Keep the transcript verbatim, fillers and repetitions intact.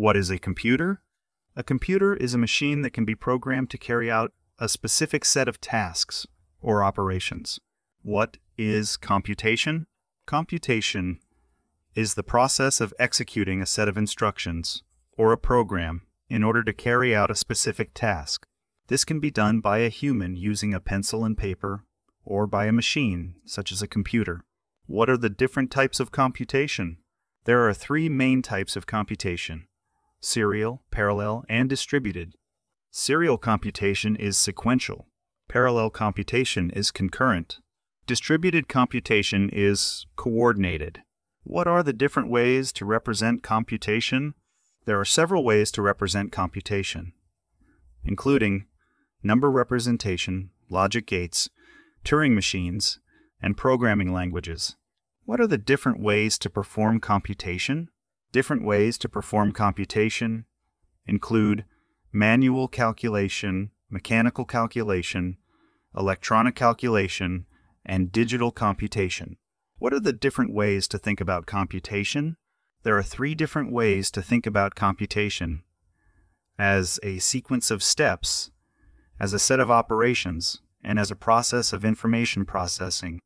What is a computer? A computer is a machine that can be programmed to carry out a specific set of tasks or operations. What is computation? Computation is the process of executing a set of instructions or a program in order to carry out a specific task. This can be done by a human using a pencil and paper, or by a machine, such as a computer. What are the different types of computation? There are three main types of computation: serial, parallel, and distributed. Serial computation is sequential. Parallel computation is concurrent. Distributed computation is coordinated. What are the different ways to represent computation? There are several ways to represent computation, including number representation, logic gates, Turing machines, and programming languages. What are the different ways to perform computation? Different ways to perform computation include manual calculation, mechanical calculation, electronic calculation, and digital computation. What are the different ways to think about computation? There are three different ways to think about computation: as a sequence of steps, as a set of operations, and as a process of information processing.